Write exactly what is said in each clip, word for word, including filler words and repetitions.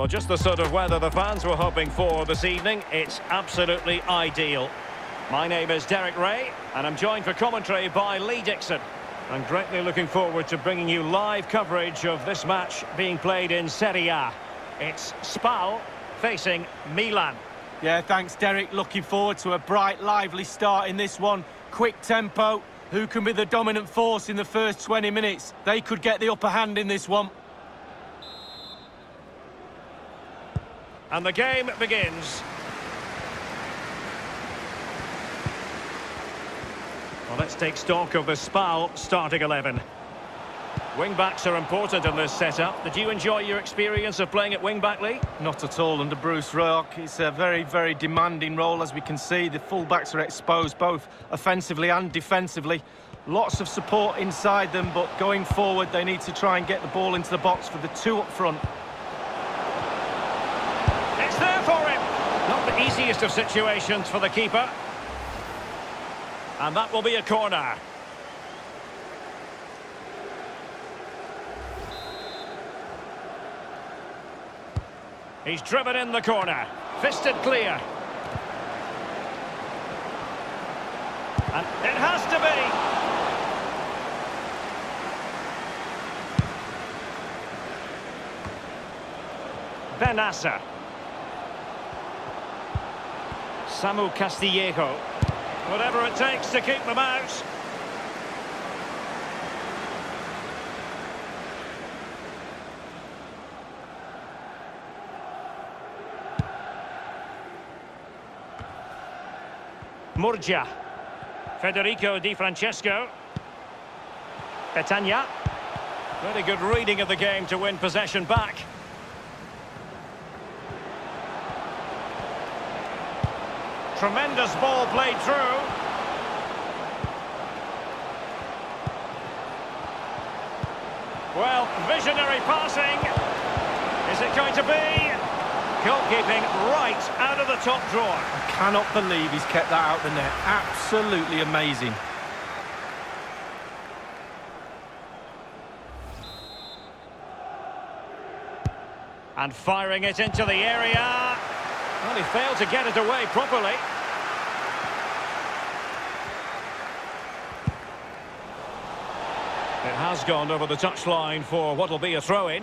Well, just the sort of weather the fans were hoping for this evening. It's absolutely ideal. My name is Derek Ray, and I'm joined for commentary by Lee Dixon. I'm greatly looking forward to bringing you live coverage of this match being played in Serie A. It's Spal facing Milan. Yeah, thanks, Derek. Looking forward to a bright, lively start in this one. Quick tempo. Who can be the dominant force in the first twenty minutes? They could get the upper hand in this one. And the game begins. Well, let's take stock of the Spal starting eleven. Wing-backs are important in this setup. Did you enjoy your experience of playing at wing-back, Lee? Not at all under Bruce Rock. It's a very, very demanding role, as we can see. The full-backs are exposed both offensively and defensively. Lots of support inside them, but going forward, they need to try and get the ball into the box for the two up front. It's there for him! Not the easiest of situations for the keeper. And that will be a corner. He's driven in the corner, fisted clear. And it has to be. Benassa. Samu Castillejo. Whatever it takes to keep them out. Murgia, Federico Di Francesco, Petagna. Really good reading of the game to win possession back. Tremendous ball played through. Well, visionary passing. Is it going to be? Goalkeeping right out of the top drawer. I cannot believe he's kept that out of the net. Absolutely amazing. And firing it into the area. Well, he failed to get it away properly. It has gone over the touchline for what will be a throw-in.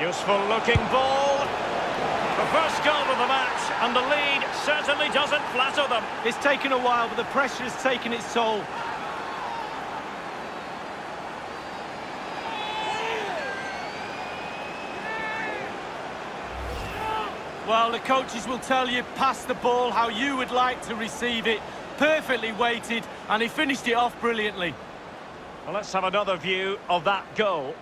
Useful looking ball. The first goal of the match, and the lead certainly doesn't flatter them. It's taken a while, but the pressure has taken its toll. Well, the coaches will tell you, pass the ball how you would like to receive it. Perfectly weighted, and he finished it off brilliantly. Well, let's have another view of that goal.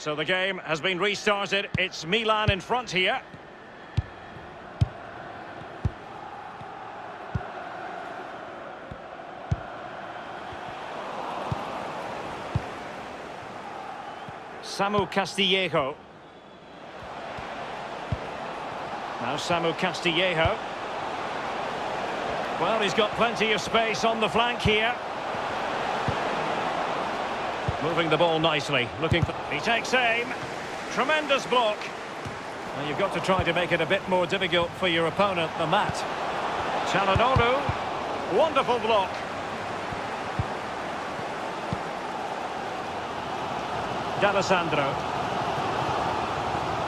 So the game has been restarted. It's Milan in front here. Samu Castillejo. Now Samu Castillejo. Well, he's got plenty of space on the flank here. Moving the ball nicely, looking for... He takes aim. Tremendous block. Well, you've got to try to make it a bit more difficult for your opponent than that. Çalhanoğlu. Wonderful block. D'Alessandro.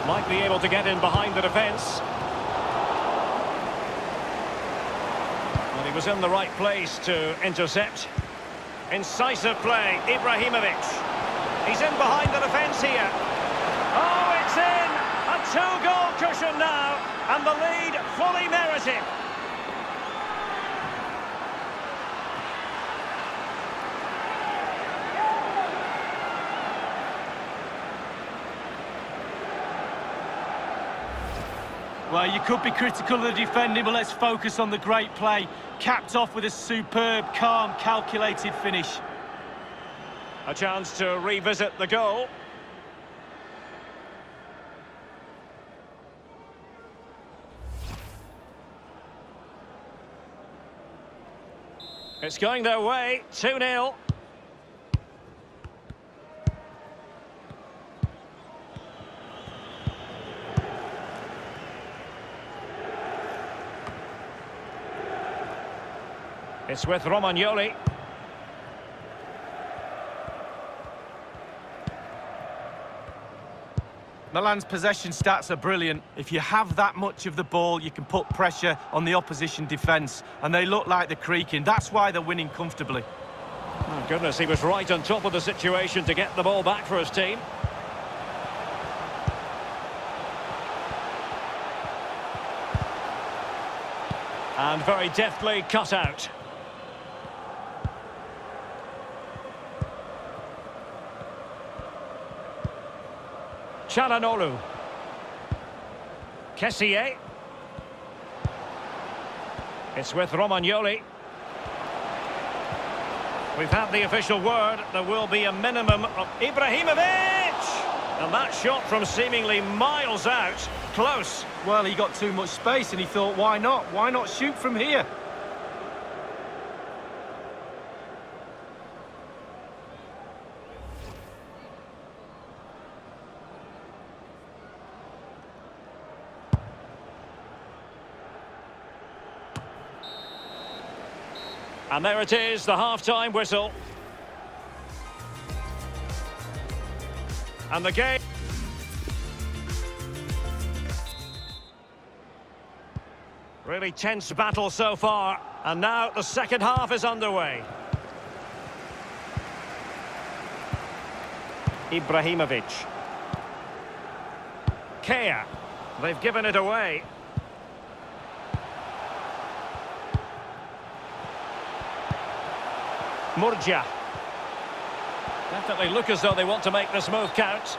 Might be able to get in behind the defence. Well, he was in the right place to intercept. Incisive play, Ibrahimovic. He's in behind the defence here. Oh, it's in! A two-goal cushion now, and the lead fully merited. Well, you could be critical of the defending, but let's focus on the great play. Capped off with a superb, calm, calculated finish. A chance to revisit the goal. It's going their way, two nil. It's with Romagnoli. Milan's possession stats are brilliant. If you have that much of the ball, you can put pressure on the opposition defence, and they look like they're creaking. That's why they're winning comfortably. Oh, goodness, he was right on top of the situation to get the ball back for his team. And very deftly cut out. Çalhanoğlu. Kessie. It's with Romagnoli. We've had the official word. There will be a minimum of Ibrahimovic! And that shot from seemingly miles out, close. Well, he got too much space and he thought, why not? Why not shoot from here? And there it is, the half-time whistle. And the game... Really tense battle so far. And now the second half is underway. Ibrahimovic. Kea. They've given it away. Murgia. Definitely look as though they want to make this move count.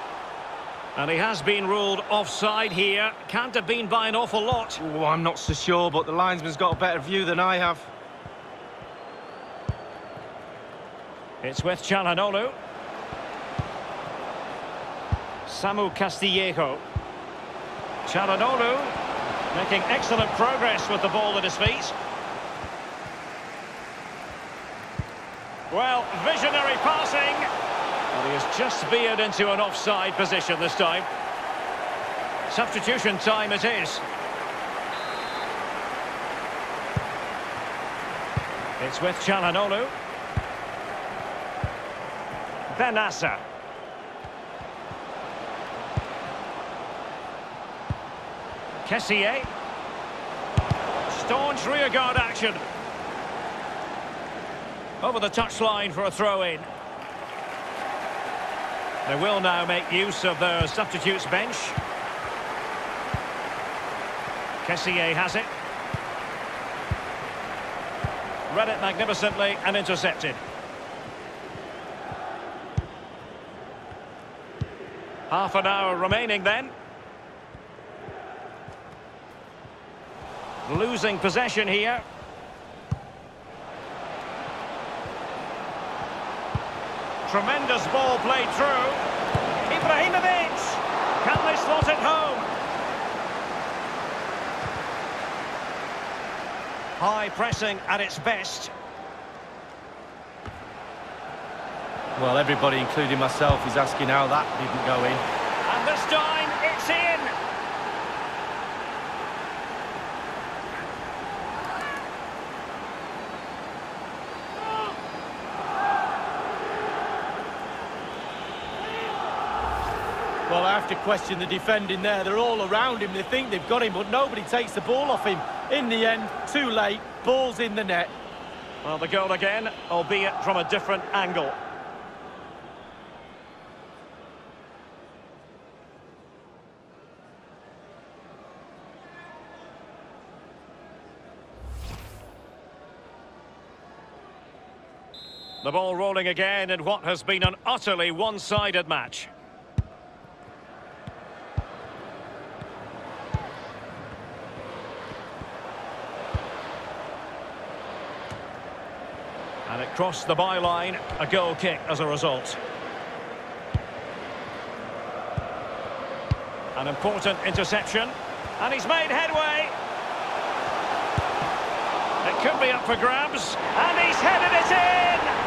And he has been ruled offside here. Can't have been by an awful lot. Oh, I'm not so sure, but the linesman's got a better view than I have. It's with Çalhanoğlu. Samu Castillejo. Çalhanoğlu making excellent progress with the ball at his feet. Well, visionary passing. And he has just veered into an offside position this time. Substitution time it is. It's with Çalhanoğlu. Benassa. Kessie. Staunch rearguard action. Over the touchline for a throw-in. They will now make use of their substitutes bench. Kessie has it. Read it magnificently and intercepted. Half an hour remaining then. Losing possession here. Tremendous ball played through. Ibrahimovic! Can they slot it home? High pressing at its best. Well, everybody, including myself, is asking how that didn't go in. And this time, it's in! Well, I have to question the defending there. They're all around him. They think they've got him, but nobody takes the ball off him. In the end, too late. Ball's in the net. Well, the goal again, albeit from a different angle. The ball rolling again in what has been an utterly one-sided match. and it crossed the byline. A goal kick as a result. An important interception, and he's made headway. It could be up for grabs, and he's headed it in!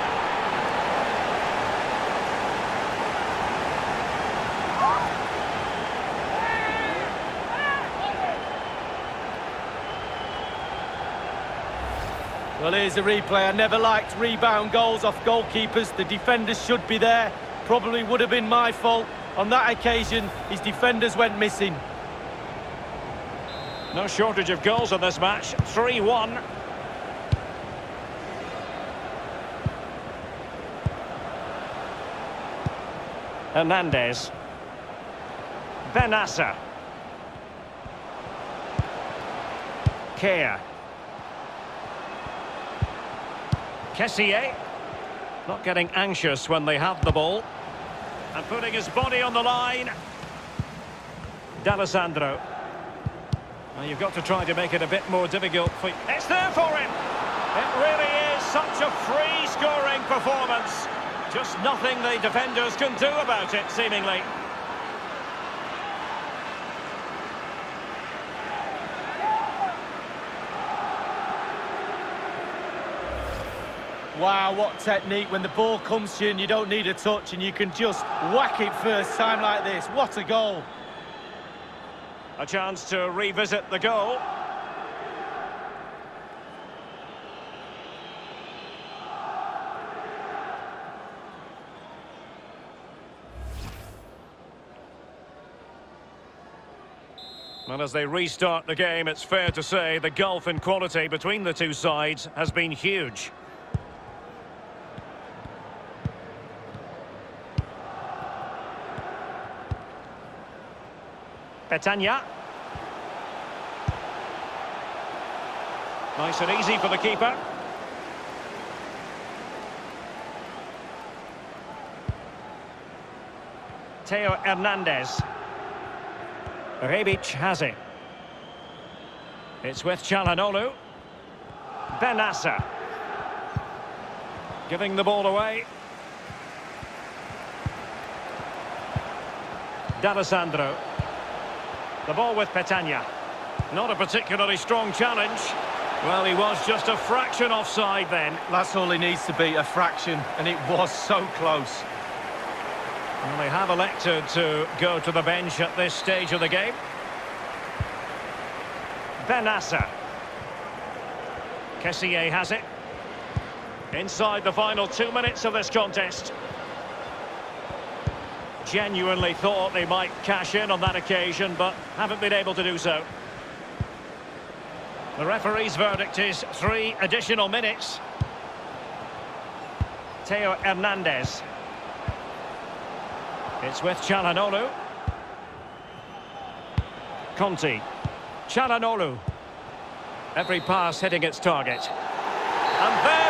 Well, here's the replay. I never liked rebound goals off goalkeepers. The defenders should be there. Probably would have been my fault. On that occasion, his defenders went missing. No shortage of goals in this match. three one. Hernandez. Benassa. Kea. Kessie. Not getting anxious when they have the ball. And putting his body on the line. D'Alessandro. Now you've got to try to make it a bit more difficult for you. It's there for him. It really is such a free-scoring performance. Just nothing the defenders can do about it, seemingly. Wow, what technique. When the ball comes to you and you don't need a touch and you can just whack it first time like this. What a goal. A chance to revisit the goal. And as they restart the game, it's fair to say the gulf in quality between the two sides has been huge. Petagna. Nice and easy for the keeper. Theo Hernandez. Rebic has it. It's with Çalhanoğlu. Benassa. Giving the ball away. D'Alessandro. The ball with Petagna. Not a particularly strong challenge. Well, he was just a fraction offside then. That's all he needs to be, a fraction, and it was so close. And they have elected to go to the bench at this stage of the game. Benassa. Kessie has it. Inside the final two minutes of this contest. Genuinely thought they might cash in on that occasion, but haven't been able to do so. The referee's verdict is three additional minutes. Theo Hernandez. It's with Çalhanoğlu. Conti. Çalhanoğlu. Every pass hitting its target. And there